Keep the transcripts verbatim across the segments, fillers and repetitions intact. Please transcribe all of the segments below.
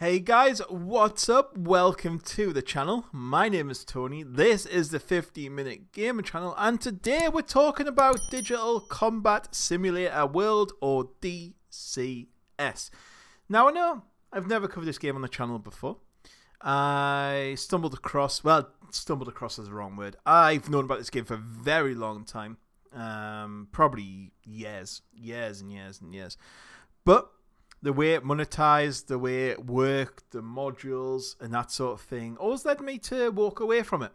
Hey guys, what's up? Welcome to the channel. My name is Tony. This is the fifteen minute Gamer Channel, and today we're talking about Digital Combat Simulator World, or D C S. Now I know I've never covered this game on the channel before. I stumbled across, well, stumbled across is the wrong word. I've known about this game for a very long time. Um, probably years, years and years and years. But the way it monetized, the way it worked, the modules and that sort of thing always led me to walk away from it.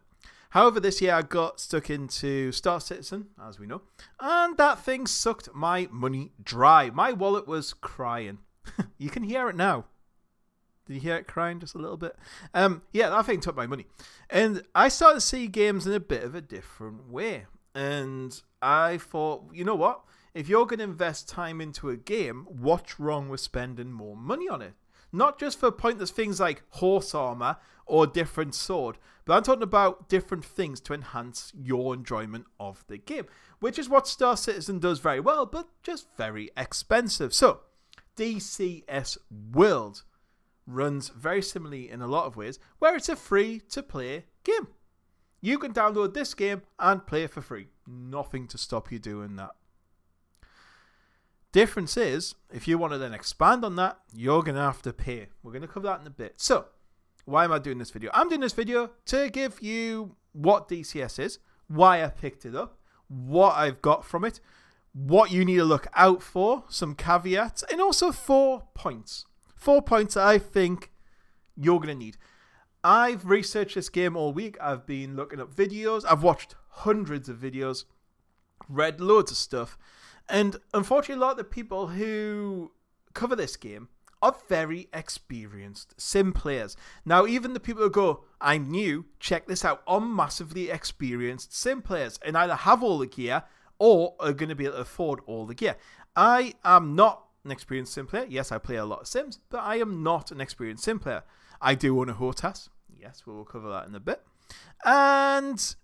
However, this year I got stuck into Star Citizen, as we know, and that thing sucked my money dry. My wallet was crying. You can hear it now. Did you hear it crying just a little bit? Um, yeah, that thing took my money. And I started to see games in a bit of a different way. And I thought, you know what? If you're going to invest time into a game, what's wrong with spending more money on it? Not just for pointless things like horse armor or different sword, but I'm talking about different things to enhance your enjoyment of the game, which is what Star Citizen does very well, but just very expensive. So, D C S World runs very similarly in a lot of ways, where it's a free-to-play game. You can download this game and play it for free. Nothing to stop you doing that. Difference is, if you want to then expand on that, you're going to have to pay. We're going to cover that in a bit. So, why am I doing this video? I'm doing this video to give you what D C S is, why I picked it up, what I've got from it, what you need to look out for, some caveats, and also four points. Four points that I think you're going to need. I've researched this game all week. I've been looking up videos. I've watched hundreds of videos, read loads of stuff. And unfortunately, a lot of the people who cover this game are very experienced sim players. Now, even the people who go, I'm new, check this out, are massively experienced sim players and either have all the gear or are going to be able to afford all the gear. I am not an experienced sim player. Yes, I play a lot of Sims, but I am not an experienced sim player. I do own a HOTAS. Yes, we'll cover that in a bit. And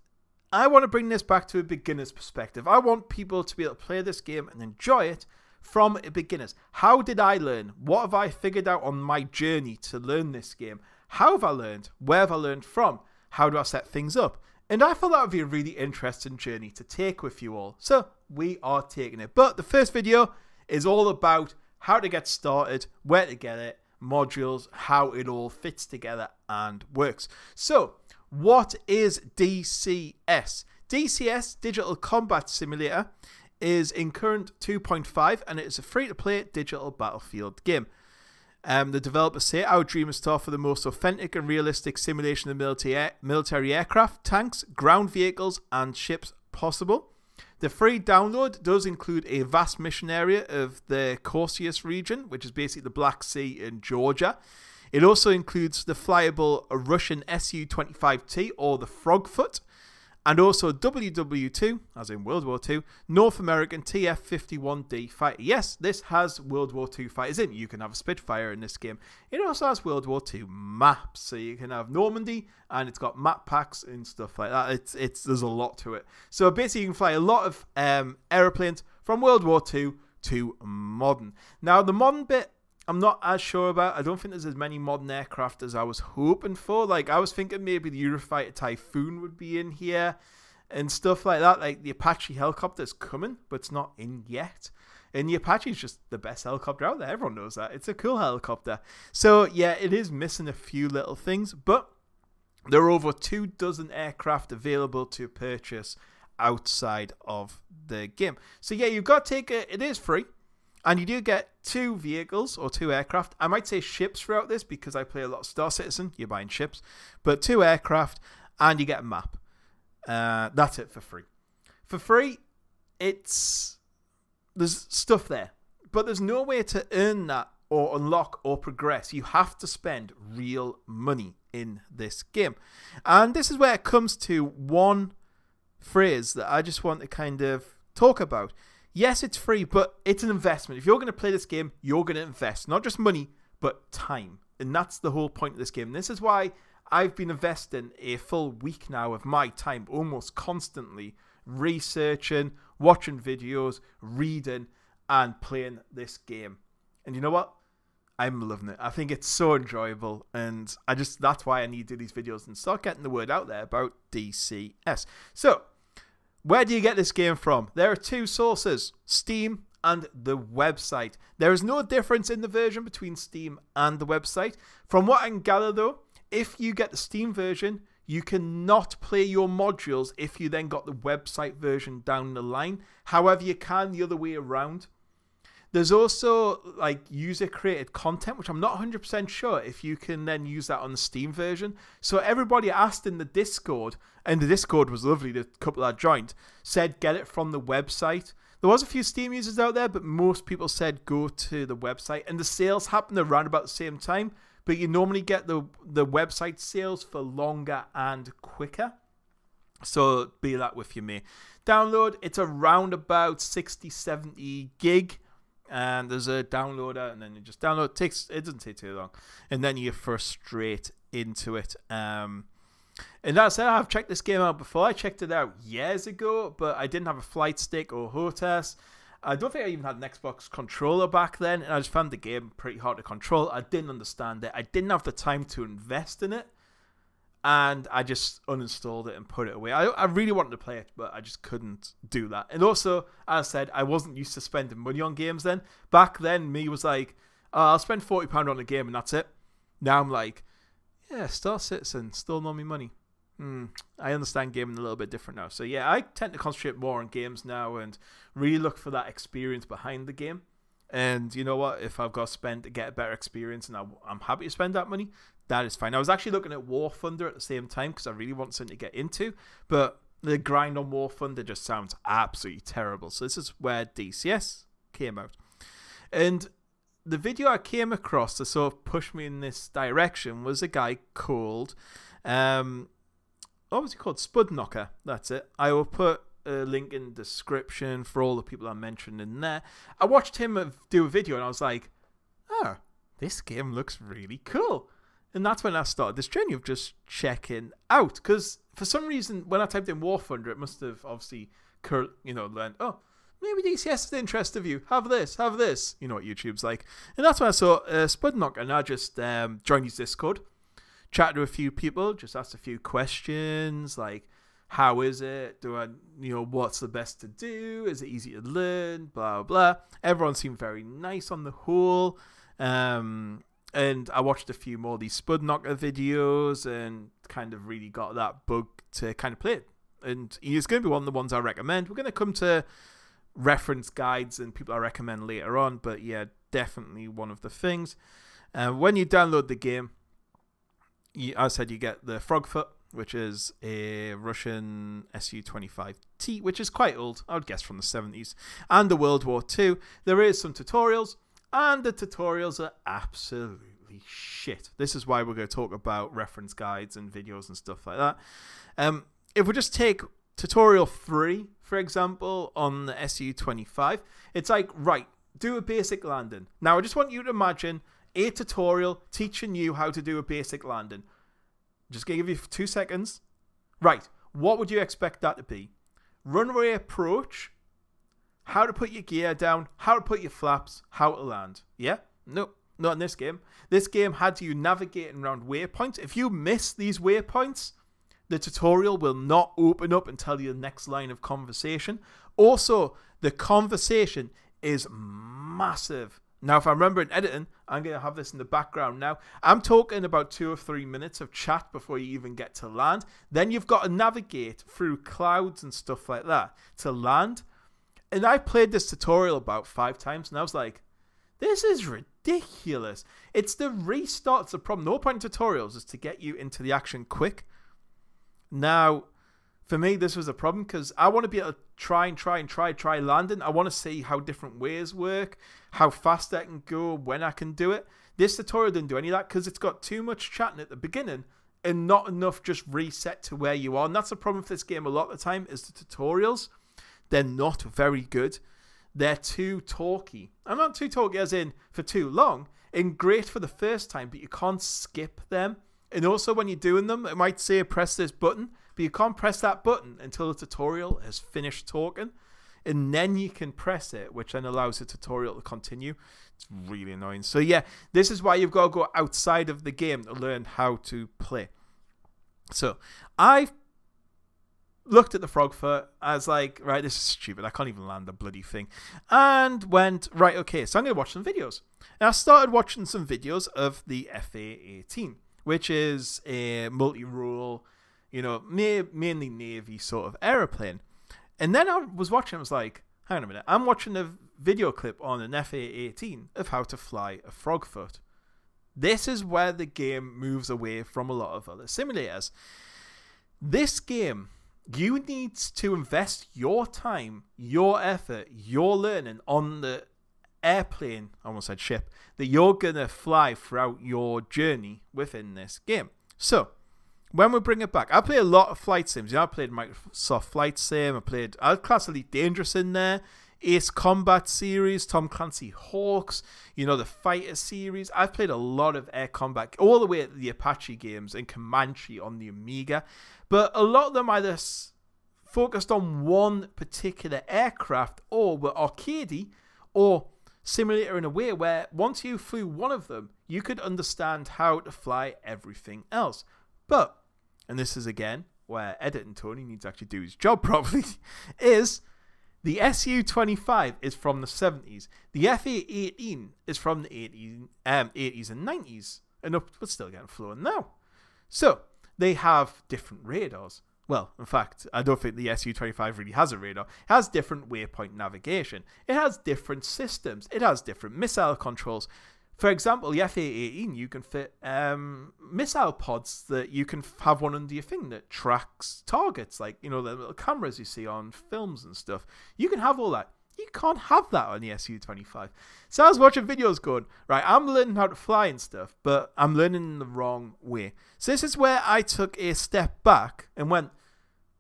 I want to bring this back to a beginner's perspective. I want people to be able to play this game and enjoy it from a beginner's. How did I learn? What have I figured out on my journey to learn this game? How have I learned? Where have I learned from? How do I set things up? And I thought that would be a really interesting journey to take with you all. So we are taking it. But the first video is all about how to get started, where to get it, modules, how it all fits together and works. So, what is D C S? D C S, Digital Combat Simulator, is in current two point five and it's a free-to-play digital battlefield game. Um, the developers say, our dream is to offer the most authentic and realistic simulation of military, air military aircraft, tanks, ground vehicles and ships possible. The free download does include a vast mission area of the Caucasus region, which is basically the Black Sea in Georgia. It also includes the flyable Russian S U twenty-five T or the Frogfoot, and also W W two, as in World War Two, North American T F fifty-one D fighter. Yes, this has World War Two fighters in. You can have a Spitfire in this game. It also has World War Two maps, so you can have Normandy, and it's got map packs and stuff like that. It's it's there's a lot to it. So basically, you can fly a lot of um, aeroplanes from World War Two to modern. Now, the modern bit, I'm not as sure about. I don't think there's as many modern aircraft as I was hoping for. Like, I was thinking maybe the Eurofighter Typhoon would be in here and stuff like that. Like, the Apache helicopter's coming, but it's not in yet. And the Apache's just the best helicopter out there. Everyone knows that. It's a cool helicopter. So, yeah, it is missing a few little things, but there are over two dozen aircraft available to purchase outside of the game. So, yeah, you've got to take it. It is free. And you do get two vehicles or two aircraft. I might say ships throughout this because I play a lot of Star Citizen. You're buying ships. But two aircraft and you get a map. Uh, that's it for free. For free, it's there's stuff there. But there's no way to earn that or unlock or progress. You have to spend real money in this game. And this is where it comes to one phrase that I just want to kind of talk about. Yes, it's free, but it's an investment. If you're going to play this game, you're going to invest not just money, but time. And that's the whole point of this game. And this is why I've been investing a full week now of my time, almost constantly researching, watching videos, reading, and playing this game. And you know what? I'm loving it. I think it's so enjoyable, and I just that's why I need to do these videos and start getting the word out there about D C S. So, where do you get this game from? There are two sources, Steam and the website. There is no difference in the version between Steam and the website. From what I can gather, though, if you get the Steam version, you cannot play your modules if you then got the website version down the line. However, you can the other way around. There's also like user-created content, which I'm not one hundred percent sure if you can then use that on the Steam version. So everybody asked in the Discord, and the Discord was lovely, the couple that joined, said get it from the website. There was a few Steam users out there, but most people said go to the website. And the sales happened around about the same time, but you normally get the, the website sales for longer and quicker. So be that with you, mate. Download, it's around about sixty, seventy gig. And there's a downloader, and then you just download. It takes it doesn't take too long, and then you're first straight into it. Um, and that said, I've checked this game out before. I checked it out years ago, but I didn't have a flight stick or HOTAS. I don't think I even had an Xbox controller back then, and I just found the game pretty hard to control. I didn't understand it. I didn't have the time to invest in it, and I just uninstalled it and put it away. I, I really wanted to play it, but I just couldn't do that. And also, as I said, I wasn't used to spending money on games then. Back then, me was like, oh, I'll spend forty pounds on a game and that's it. Now I'm like, yeah, Star Citizen, still no me money. Hmm, I understand gaming a little bit different now. So yeah, I tend to concentrate more on games now and really look for that experience behind the game. And you know what? If I've got to spend to get a better experience and I, I'm happy to spend that money, that is fine. I was actually looking at War Thunder at the same time because I really want something to get into, but the grind on War Thunder just sounds absolutely terrible. So this is where D C S came out. And the video I came across that sort of pushed me in this direction was a guy called, um, what was he called? Spudknocker, that's it. I will put a link in the description for all the people I mentioned in there. I watched him do a video and I was like, oh, this game looks really cool. And that's when I started this journey of just checking out. Because for some reason, when I typed in War Thunder, it must have obviously, you know, learned, oh, maybe D C S is the interest of you. Have this, have this. You know what YouTube's like. And that's when I saw uh, Spudknocker, and I just um, joined his Discord, chatted to a few people, just asked a few questions, like, how is it? Do I, you know, what's the best to do? Is it easy to learn? Blah, blah. Everyone seemed very nice on the whole. Um... And I watched a few more of these Spudknocker videos and kind of really got that bug to kind of play it. And he's going to be one of the ones I recommend. We're going to come to reference guides and people I recommend later on. But yeah, definitely one of the things. Uh, when you download the game, you, as I said, you get the Frogfoot, which is a Russian S U twenty-five T, which is quite old, I would guess from the seventies, and the World War Two. There is some tutorials. And the tutorials are absolutely shit. This is why we're going to talk about reference guides and videos and stuff like that. Um, if we just take tutorial three, for example, on the S U twenty-five, it's like, right, do a basic landing. Now, I just want you to imagine a tutorial teaching you how to do a basic landing. Just going to give you two seconds. Right, what would you expect that to be? Runway approach, how to put your gear down, how to put your flaps, how to land. Yeah? Nope. Not in this game. This game had you navigating around waypoints. If you miss these waypoints, the tutorial will not open up and tell you the next line of conversation. Also, the conversation is massive. Now, if I remember in editing, I'm going to have this in the background now. I'm talking about two or three minutes of chat before you even get to land. Then you've got to navigate through clouds and stuff like that to land. And I played this tutorial about five times, and I was like, this is ridiculous. It's the restart's the problem. The whole point of tutorials is to get you into the action quick. Now, for me, this was a problem, because I want to be able to try and try and try, try landing. I want to see how different ways work, how fast I can go, when I can do it. This tutorial didn't do any of that, because it's got too much chatting at the beginning, and not enough just reset to where you are. And that's the problem with this game a lot of the time, is the tutorials. They're not very good. They're too talky. I'm not too talky as in for too long. And great for the first time, but you can't skip them. And also when you're doing them, it might say press this button, but you can't press that button until the tutorial has finished talking. and then you can press it, which then allows the tutorial to continue. It's really annoying. So yeah, this is why you've got to go outside of the game to learn how to play. So I've looked at the Frogfoot as like, right, this is stupid. I can't even land the bloody thing. And went, right, okay, so I'm going to watch some videos. And I started watching some videos of the F A eighteen, which is a multi-role, you know, ma mainly Navy sort of aeroplane. And then I was watching, I was like, hang on a minute, I'm watching a video clip on an F A eighteen of how to fly a Frogfoot. This is where the game moves away from a lot of other simulators. This game, you need to invest your time, your effort, your learning on the airplane, I almost said ship, that you're going to fly throughout your journey within this game. So when we bring it back, I play a lot of flight sims. You know, I played Microsoft Flight Sim. I played, I'll class Elite Dangerous in there. Ace Combat series, Tom Clancy Hawks, you know, the Fighter series. I've played a lot of air combat, all the way at the Apache games and Comanche on the Amiga. But a lot of them either focused on one particular aircraft or were arcadey or simulator in a way where once you flew one of them, you could understand how to fly everything else. But, and this is again where editing Tony needs to actually do his job properly, is the S U twenty-five is from the seventies. The F A eighteen is from the eighties, um, eighties and nineties. And up, but still getting flown now. So, they have different radars. Well, in fact, I don't think the S U twenty-five really has a radar. It has different waypoint navigation. It has different systems. It has different missile controls. For example, the F A eighteen, you can fit um, missile pods that you can have one under your thing that tracks targets, like, you know, the little cameras you see on films and stuff. You can have all that. You can't have that on the S U twenty-five. So I was watching videos going, right, I'm learning how to fly and stuff, but I'm learning in the wrong way. So this is where I took a step back and went,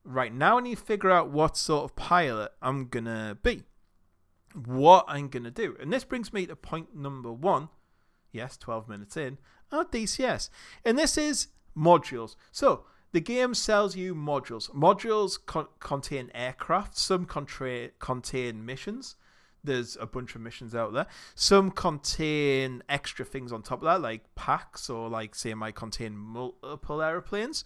right, now I need to figure out what sort of pilot I'm going to be, what I'm going to do. And this brings me to point number one. Yes, twelve minutes in, at D C S. And this is modules. So the game sells you modules. Modules con contain aircraft. Some contain missions. There's a bunch of missions out there. Some contain extra things on top of that, like packs, or like, say, might contain multiple airplanes.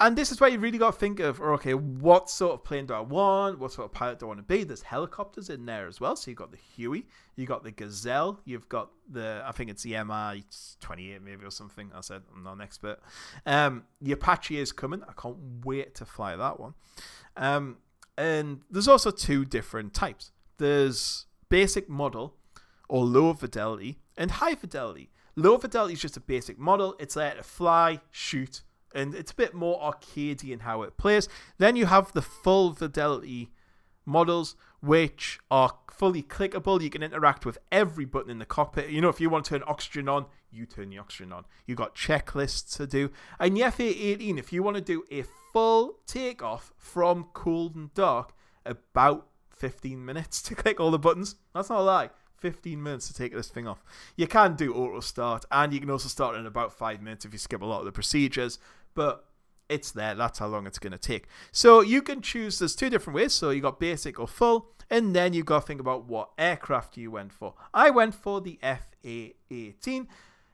And this is where you really got to think of, or okay, what sort of plane do I want? What sort of pilot do I want to be? There's helicopters in there as well. So you've got the Huey, you've got the Gazelle, you've got the, I think it's the M I twenty-eight maybe or something. I said, I'm not an expert. Um, the Apache is coming. I can't wait to fly that one. Um, and there's also two different types. There's basic model or low fidelity and high fidelity. Low fidelity is just a basic model. It's there to fly, shoot, and it's a bit more arcadey in how it plays. Then you have the full fidelity models, which are fully clickable. You can interact with every button in the cockpit. You know, if you want to turn oxygen on, you turn the oxygen on. You've got checklists to do. And the F A eighteen, if you want to do a full takeoff from cold and dark, about fifteen minutes to click all the buttons. That's not a lie. fifteen minutes to take this thing off. You can do auto start, and you can also start in about five minutes if you skip a lot of the procedures. But it's there. That's how long it's going to take. So you can choose. There's two different ways. So you got basic or full. And then you've got to think about what aircraft you went for. I went for the F A eighteen.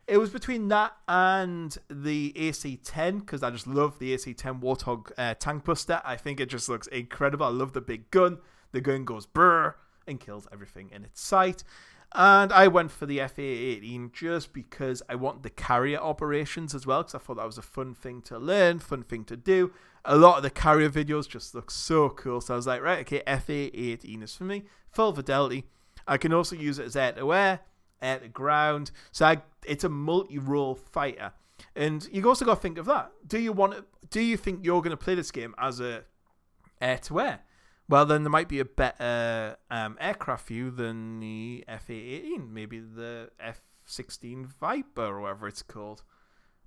It was between that and the A C ten, because I just love the A C ten Warthog uh, tank buster. I think it just looks incredible. I love the big gun. The gun goes brrr and kills everything in its sight. And I went for the F A eighteen just because I want the carrier operations as well, because I thought that was a fun thing to learn, fun thing to do. A lot of the carrier videos just look so cool. So I was like, right, okay, F A eighteen is for me. Full fidelity. I can also use it as air to air, air to ground. So I, it's a multi-role fighter. And you've also got to think of that. Do you want to, do you think you're going to play this game as a air to air? Well, then there might be a better um, aircraft view than the F A eighteen. Maybe the F sixteen Viper or whatever it's called.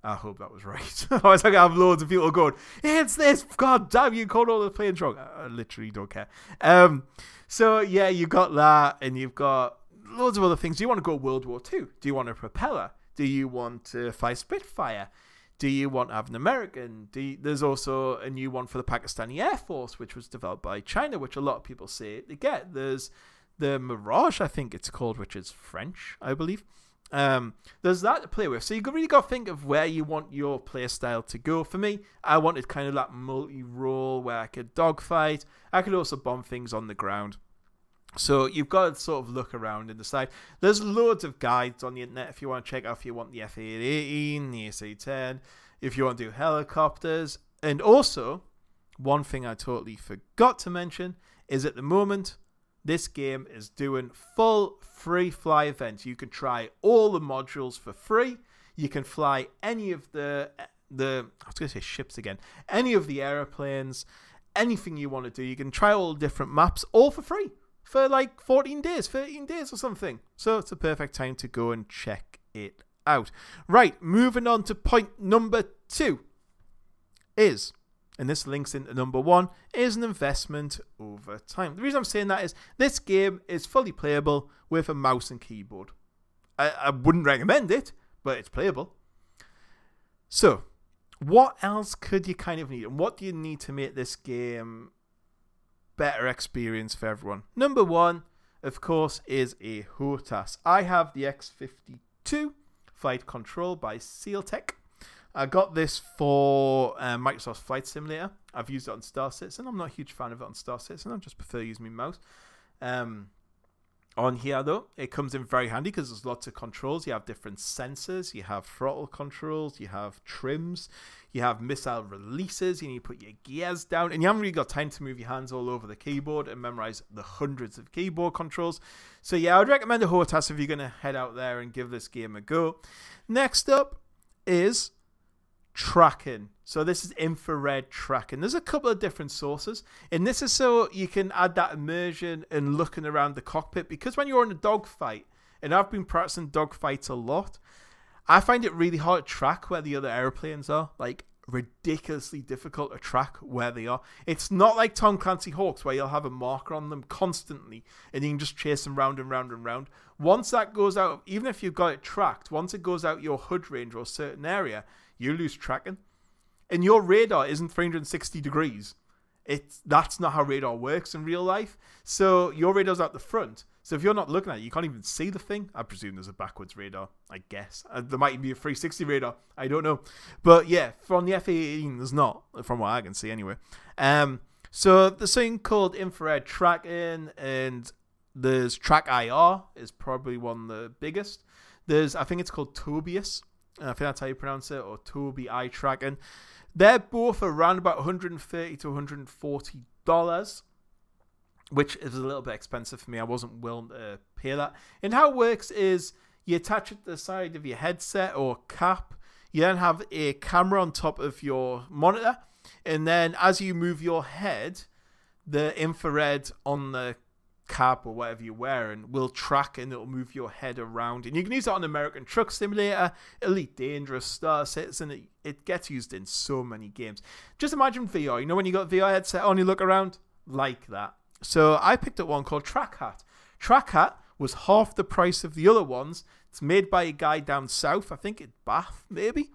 I hope that was right. I was like, I have loads of people going, it's this, god damn, you called all the planes wrong. I, I literally don't care. Um, so, yeah, you've got that, and you've got loads of other things. Do you want to go World War Two? Do you want a propeller? Do you want to fly Spitfire? Do you want to have an American? Do you, there's also a new one for the Pakistani Air Force, which was developed by China, which a lot of people say they get. There's the Mirage, I think it's called, which is French, I believe. Um, there's that to play with. So you really got to think of where you want your play style to go. For me, I wanted kind of that multi-role where I could dogfight. I could also bomb things on the ground. So you've got to sort of look around and decide. There's loads of guides on the internet if you want to check out if you want the F A eighteen, the A C ten, if you want to do helicopters. And also, one thing I totally forgot to mention is at the moment, this game is doing full free fly events. You can try all the modules for free. You can fly any of the, the I was going to say ships again, any of the aeroplanes, anything you want to do. You can try all the different maps, all for free. For like fourteen days, thirteen days or something. So it's a perfect time to go and check it out. Right, moving on to point number two is, and this links into number one, is an investment over time. The reason I'm saying that is this game is fully playable with a mouse and keyboard. I, I wouldn't recommend it, but it's playable. So what else could you kind of need? And what do you need to make this game better experience for everyone? Number one, of course, is a HOTAS. I have the X fifty-two Flight Control by SealTech. I got this for uh, Microsoft Flight Simulator. I've used it on Star Citizen. I'm not a huge fan of it on Star Citizen. I just prefer using my mouse. Um, on here, though, it comes in very handy because there's lots of controls. You have different sensors. You have throttle controls. You have trims. You have missile releases. You need to put your gears down. And you haven't really got time to move your hands all over the keyboard and memorize the hundreds of keyboard controls. So, yeah, I would recommend a HOTAS if you're going to head out there and give this game a go. Next up is tracking. So this is infrared tracking. There's a couple of different sources, and this is so you can add that immersion and looking around the cockpit, because when you're in a dogfight, and I've been practicing dogfights a lot, I find it really hard to track where the other airplanes are. Like, ridiculously difficult to track where they are. It's not like Tom Clancy Hawks where you'll have a marker on them constantly and you can just chase them round and round and round. Once that goes out, even if you've got it tracked, once it goes out your H U D range or a certain area, you lose tracking. And your radar isn't three hundred sixty degrees. It's, that's not how radar works in real life. So your radar's at the front. So if you're not looking at it, you can't even see the thing. I presume there's a backwards radar, I guess. Uh, there might be a three sixty radar. I don't know. But yeah, from the F A eighteen, there's not, from what I can see anyway. Um, so the thing called infrared tracking, and there's Track I R is probably one of the biggest. There's, I think it's called Tobii. I think that's how you pronounce it, or Tobii eye tracking. They're both around about one hundred thirty to one hundred forty dollars, which is a little bit expensive for me. I wasn't willing to pay that. And how it works is you attach it to the side of your headset or cap. You then have a camera on top of your monitor. And then as you move your head, the infrared on the cap or whatever you're wearing will track, and it'll move your head around. And you can use it on American Truck Simulator, Elite Dangerous, Star Citizen. It, it gets used in so many games. Just imagine V R. You know when you got a V R headset on, you look around like that. So I picked up one called Track Hat. Track Hat was half the price of the other ones. It's made by a guy down south, I think in Bath, maybe.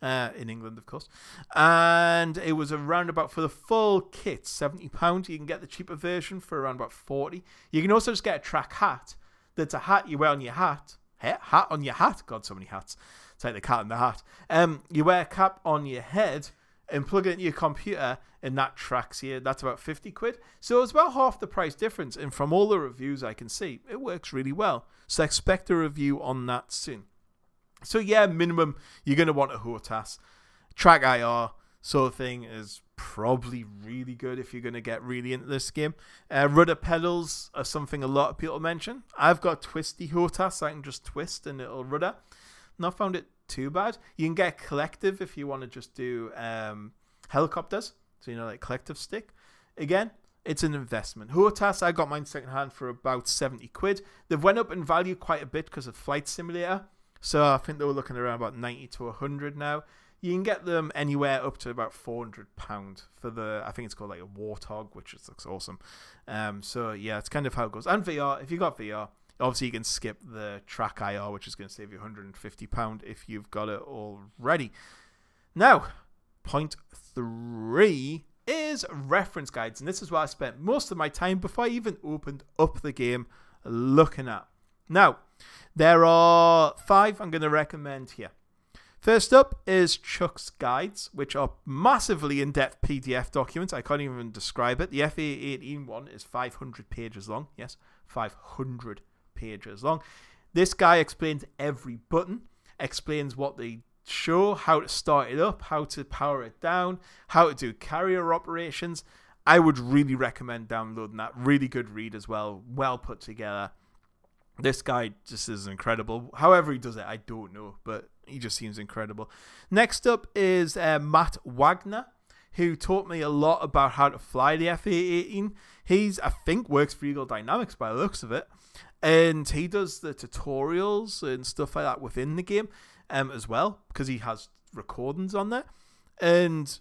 Uh, in England, of course. And it was around about, for the full kit, seventy pounds. You can get the cheaper version for around about forty. You can also just get a track hat. That's a hat you wear on your hat. Hat on your hat. God, so many hats. It's like the cat in the hat. Um, you wear a cap on your head and plug it into your computer, and that tracks you. That's about fifty quid. So it's about half the price difference. And from all the reviews I can see, it works really well. So expect a review on that soon. So yeah, minimum, you're going to want a HOTAS. Track I R sort of thing is probably really good if you're going to get really into this game. Uh, rudder pedals are something a lot of people mention. I've got twisty HOTAS, so I can just twist and it'll rudder. Not found it too bad. You can get collective if you want to just do um, helicopters. So, you know, like collective stick. Again, it's an investment. HOTAS, I got mine secondhand for about seventy quid. They've went up in value quite a bit because of Flight Simulator. So I think they were looking around about ninety to one hundred now. You can get them anywhere up to about four hundred pounds for the, I think it's called like a Warthog, which just looks awesome. Um, so yeah, it's kind of how it goes. And V R, if you've got V R, obviously you can skip the Track I R, which is going to save you one hundred fifty pounds if you've got it already. Now, point three is reference guides, and this is what I spent most of my time before I even opened up the game looking at. Now, there are five I'm going to recommend here. First up is Chuck's Guides, which are massively in-depth P D F documents. I can't even describe it. The F A eighteen one is five hundred pages long. Yes, five hundred pages long. This guy explains every button, explains what they show, how to start it up, how to power it down, how to do carrier operations. I would really recommend downloading that. Really good read as well. Well put together. This guy just is incredible. However he does it, I don't know, but he just seems incredible. Next up is uh, Matt Wagner, who taught me a lot about how to fly the F A eighteen. He's, I think, works for Eagle Dynamics by the looks of it. And he does the tutorials and stuff like that within the game um, as well, because he has recordings on there. And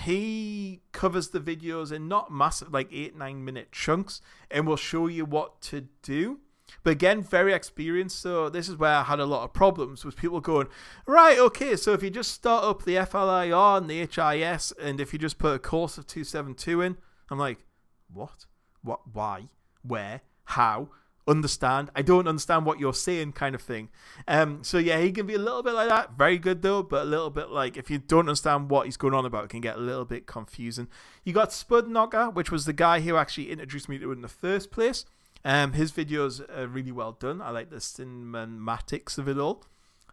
he covers the videos in not massive, like eight, nine minute chunks, and will show you what to do. But again, very experienced, so this is where I had a lot of problems, was people going, right, okay, so if you just start up the F L I R and the H I S, and if you just put a course of two seventy-two in, I'm like, what? What? Why? Where? How? Understand? I don't understand what you're saying, kind of thing. Um, so yeah, he can be a little bit like that. Very good though, but a little bit like, if you don't understand what he's going on about, it can get a little bit confusing. You got Spudknocker, which was the guy who actually introduced me to it in the first place. Um, his videos are really well done. I like the cinematics of it all.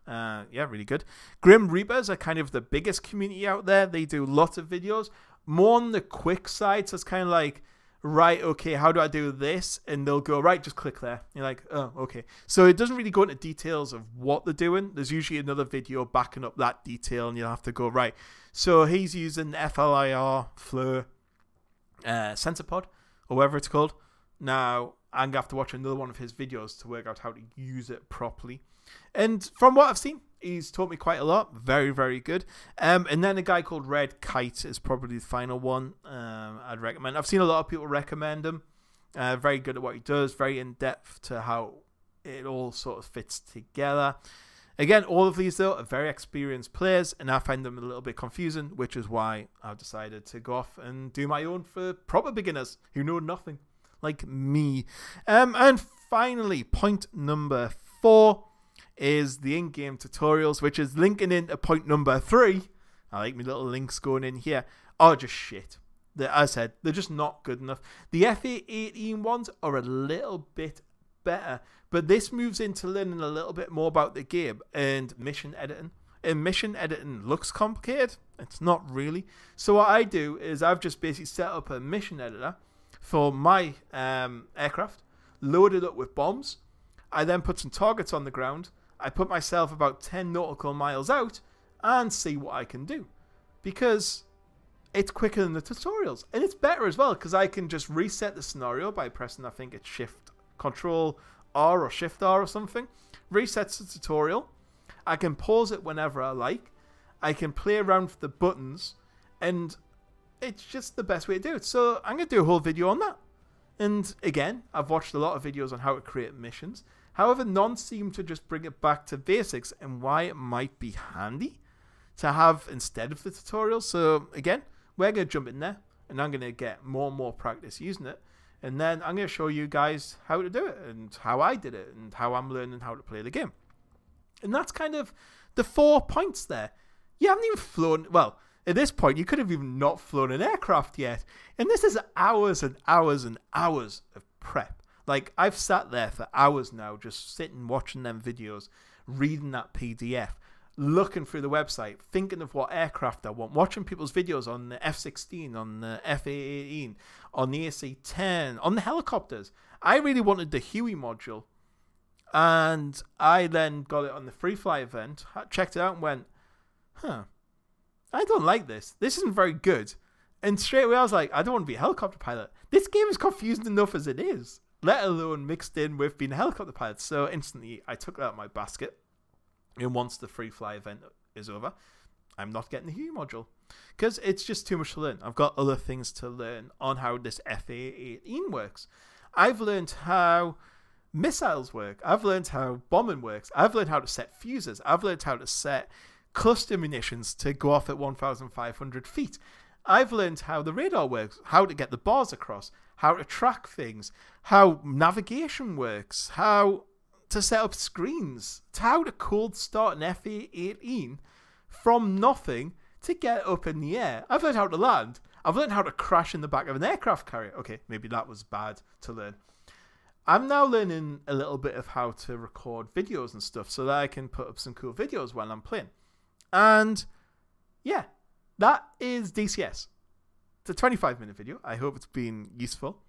Uh, yeah, really good. Grim Reapers are kind of the biggest community out there. They do lots of videos. More on the quick side, so it's kind of like, right, okay, how do I do this? And they'll go, right, just click there. You're like, oh, okay. So it doesn't really go into details of what they're doing. There's usually another video backing up that detail, and you'll have to go, right. So he's using F L I R, FLIR, uh, SensorPod, or whatever it's called. Now, I'm going to have to watch another one of his videos to work out how to use it properly. And from what I've seen, he's taught me quite a lot. Very, very good. Um, and then a guy called Red Kite is probably the final one um, I'd recommend. I've seen a lot of people recommend him. Uh, very good at what he does. Very in-depth to how it all sort of fits together. Again, all of these, though, are very experienced players, and I find them a little bit confusing, which is why I've decided to go off and do my own for proper beginners who know nothing. Like me. Um, and finally, point number four is the in-game tutorials, which is linking into point number three. I like my little links going in here. Are just shit. They're, as I said, they're just not good enough. The F A eighteen ones are a little bit better, but this moves into learning a little bit more about the game and mission editing. And mission editing looks complicated. It's not really. So what I do is I've just basically set up a mission editor for my um, aircraft, loaded up with bombs. I then put some targets on the ground. I put myself about ten nautical miles out and see what I can do, because it's quicker than the tutorials, and it's better as well, because I can just reset the scenario by pressing, I think it's Shift Control R or Shift R or something. Resets the tutorial. I can pause it whenever I like. I can play around with the buttons, and it's just the best way to do it. So I'm going to do a whole video on that. And again, I've watched a lot of videos on how to create missions. However, none seem to just bring it back to basics and why it might be handy to have instead of the tutorial. So again, we're going to jump in there, and I'm going to get more and more practice using it. And then I'm going to show you guys how to do it, and how I did it, and how I'm learning how to play the game. And that's kind of the four points there. You haven't even flown... Well... At this point, you could have even not flown an aircraft yet. And this is hours and hours and hours of prep. Like, I've sat there for hours now, just sitting, watching them videos, reading that P D F, looking through the website, thinking of what aircraft I want, watching people's videos on the F sixteen, on the F A eighteen, on the A C ten, on the helicopters. I really wanted the Huey module. And I then got it on the Free Fly event, checked it out and went, huh. I don't like this. This isn't very good. And straight away I was like, I don't want to be a helicopter pilot. This game is confusing enough as it is, let alone mixed in with being a helicopter pilot. So instantly I took that out of my basket. And once the Free Fly event is over, I'm not getting the Huey module, because it's just too much to learn. I've got other things to learn on how this F A eighteen works. I've learned how missiles work. I've learned how bombing works. I've learned how to set fuses. I've learned how to set cluster munitions to go off at one thousand five hundred feet. I've learned how the radar works, how to get the bars across, how to track things, how navigation works, how to set up screens, how to cold start an F A eighteen from nothing to get up in the air. I've learned how to land. I've learned how to crash in the back of an aircraft carrier. Okay, maybe that was bad to learn. I'm now learning a little bit of how to record videos and stuff so that I can put up some cool videos while I'm playing. And yeah, that is D C S. It's a twenty-five minute video. I hope it's been useful.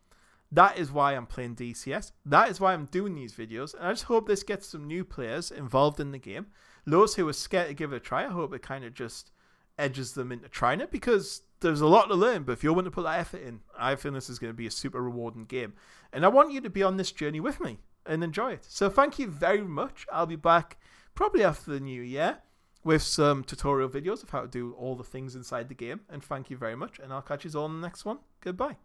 That is why I'm playing D C S. That is why I'm doing these videos. And I just hope this gets some new players involved in the game. Those who are scared to give it a try, I hope it kind of just edges them into trying it, because there's a lot to learn. But if you're willing to put that effort in, I feel this is going to be a super rewarding game. And I want you to be on this journey with me and enjoy it. So thank you very much. I'll be back probably after the new year with some tutorial videos of how to do all the things inside the game. And thank you very much. And I'll catch you all in the next one. Goodbye.